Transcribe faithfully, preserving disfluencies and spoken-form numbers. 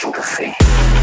sympathy.